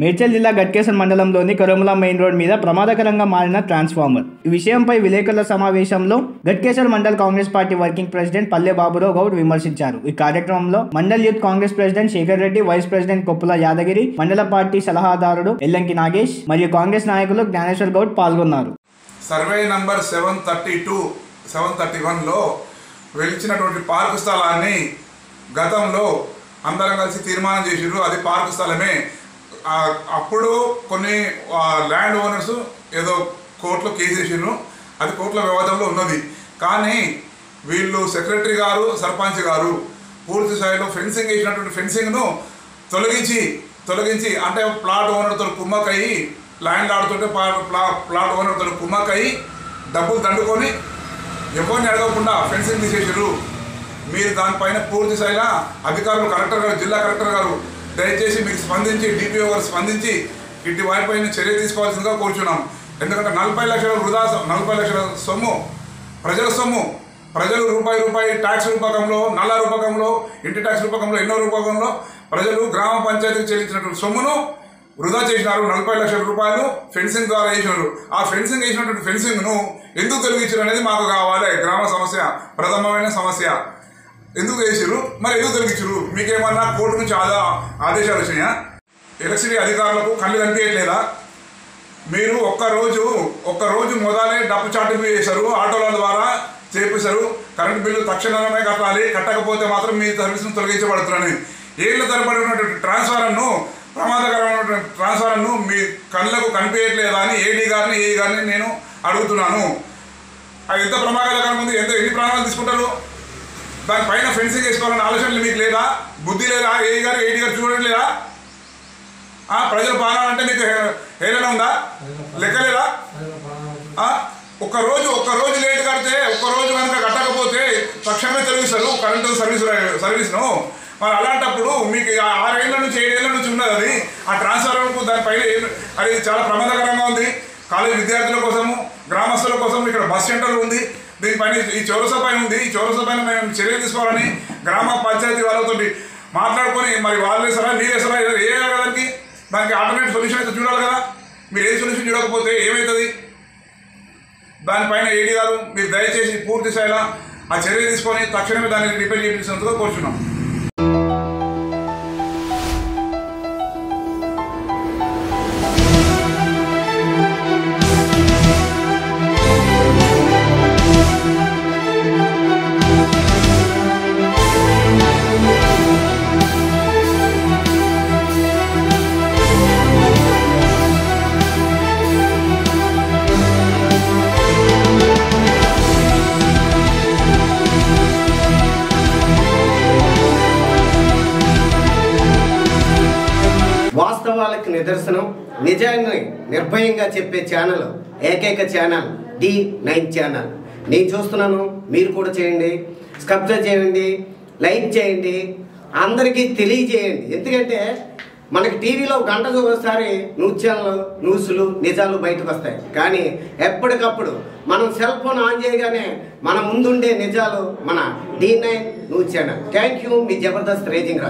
మేడ్చల్ జిల్లా గట్కేసన్ మండలంలోని కరోముల main road మీద ప్రమాదకరంగా మారిన ట్రాన్స్ఫార్మర్ ఈ విషయంపై విలేకరుల సమావేశంలో Ghatkesar mandal Congress party working president Palle Baburao Goud విమర్శించారు। ఈ కార్యక్రమంలో mandal youth Congress president Shekar Reddy, vice president Koppula Yadagiri, మండల పార్టీ సలహాదారుడు ఎల్లంకి నాగేష్ మరియు కాంగ్రెస్ నాయకులు జ్ఞానేశ్వర్ గౌడ్ పాల్గొన్నారు। సర్వే నంబర్ 731 లో వెలిచినటువంటి పార్కు స్థలాన్ని గతంలో అందరం కలిసి తీర్మానం చేశారు। అది పార్కు స్థలమే। అప్పుడు కొన్ని ల్యాండ్ ఓనర్స్ ఏదో కోర్టులో కేసు వేసారు। అది కోర్టుల వివాదంలో ఉన్నది, కానీ వీళ్ళు సెక్రటరీ గారు, సర్పంచ్ గారు పూర్తి స్థాయిలో ఫెన్సింగ్ వేసినటువంటి ఫెన్సింగ్ను తొలగించి అంటే ప్లాట్ ఓనర్తో కుమ్మకయ్యి, ల్యాండ్ ఆడుతుంటే ప్లాట్ ఓనర్తో కుమ్మకయ్యి డబ్బులు దండుకొని ఎవరిని అడగకుండా ఫెన్సింగ్ తీసేసారు। మీరు దానిపైన పూర్తి స్థాయిలో అధికారులు, కలెక్టర్ గారు, జిల్లా కలెక్టర్ గారు దయచేసి మీరు స్పందించి, డిపిఓ గారు స్పందించి ఇటు వారిపైన చర్య తీసుకోవాల్సిందిగా కోరుచున్నాం। ఎందుకంటే 40 లక్షల వృధా, 40 లక్షల సొమ్ము, ప్రజల సొమ్ము, ప్రజలు రూపాయి ట్యాక్స్ రూపకంలో, నల్ల రూపకంలో, ఇంటి ట్యాక్స్ రూపకంలో, ఎన్నో రూపకంలో ప్రజలు గ్రామ పంచాయతీకి చెల్లించినటువంటి సొమ్మును వృధా చేసినారు। 40 లక్షల రూపాయలు ఫెన్సింగ్ ద్వారా వేసినారు। ఆ ఫెన్సింగ్ వేసినటువంటి ఫెన్సింగ్ను ఎందుకు తొలగించారు అనేది మాకు కావాలి। గ్రామ సమస్య, ప్రథమమైన సమస్య ఎందుకు చేసారు, మరి ఎందుకు తొలగించారు? మీకేమన్నా కోర్టు నుంచి ఆదేశాలు వచ్చినాయా? ఎలక్ట్రిసిటీ అధికారులకు కళ్ళు కనిపించట్లేదా? మీరు ఒక్క రోజు మొదలే డబ్బు చాటింపు చేశారు, ఆటోల ద్వారా చేపిస్తారు, కరెంటు బిల్లు తక్షణమే కట్టాలి, కట్టకపోతే మాత్రం మీ సర్వీసును తొలగించబడుతున్నారని ఏళ్ళ తరబడి ఉన్నటువంటి ట్రాన్స్ఫార్మర్ను, ప్రమాదకరమైన ట్రాన్స్ఫార్మర్ను మీ కళ్ళకు కనిపించట్లేదా అని ఏఈ గారిని నేను అడుగుతున్నాను। అది ఎంత ప్రమాదకరం ఉంది, ఎన్ని ప్రాణాలు తీసుకుంటారు? దానిపైన ఫెన్సింగ్ వేసుకోవాలని ఆలోచనలు మీకు లేదా? బుద్ధి లేదా? ఏఈ గారు చూడడం లేదా? ప్రజలు పాలనంటే మీకు హేళన ఉందా? లెక్కలేదా? ఒక్కరోజు లేట్ కడితే, ఒక్కరోజు కనుక కట్టకపోతే తక్షణమే తొలగిస్తారు కరెంటు సర్వీస్ను। మరి అలాంటప్పుడు మీకు 6 ఏళ్ళ నుంచి 7 ఏళ్ళ నుంచి ఉన్నది అది, ఆ ట్రాన్స్ఫార్మర్కు దానిపైన అది చాలా ప్రమాదకరంగా ఉంది। కాలేజీ విద్యార్థుల కోసము, గ్రామస్తుల కోసం ఇక్కడ బస్ సెంటర్ ఉంది, దీనిపైన ఈ చౌరసా పైన ఉంది, ఈ చౌరసా పైన మేము చర్యలు తీసుకోవాలని గ్రామ పంచాయతీ వాళ్ళతో మాట్లాడుకొని, మరి వాళ్ళు వేస్తారా, మీరు వేస్తారా, ఏమేమి దానికి దానికి ఆల్టర్నేట్ సొల్యూషన్ అయితే చూడాలి కదా। మీరు ఏ సొల్యూషన్ చూడకపోతే ఏమవుతుంది? దానిపైన ఏడీ గారు మీరు దయచేసి పూర్తి స్థాయిలో ఆ చర్య తీసుకొని తక్షణమే దాన్ని రిపేర్ చేయించినందుకు కోరుచున్నాం। వాస్తవాలకు నిదర్శనం, నిజాన్ని నిర్భయంగా చెప్పే ఛానల్, ఏకైక ఛానల్ D9 ఛానల్। నేను చూస్తున్నాను, మీరు కూడా చేయండి, సబ్స్క్రైబ్ చేయండి, లైక్ చేయండి, అందరికీ తెలియజేయండి। ఎందుకంటే మనకి టీవీలో గంట ఒకసారి న్యూస్ ఛానల్ న్యూస్లు, నిజాలు బయటకు వస్తాయి, కానీ ఎప్పటికప్పుడు మనం సెల్ ఫోన్ ఆన్ చేయగానే మన ముందుండే నిజాలు మన D9 news channel. Thank you, మీ జబర్దస్త్ రేజింగ్ రా।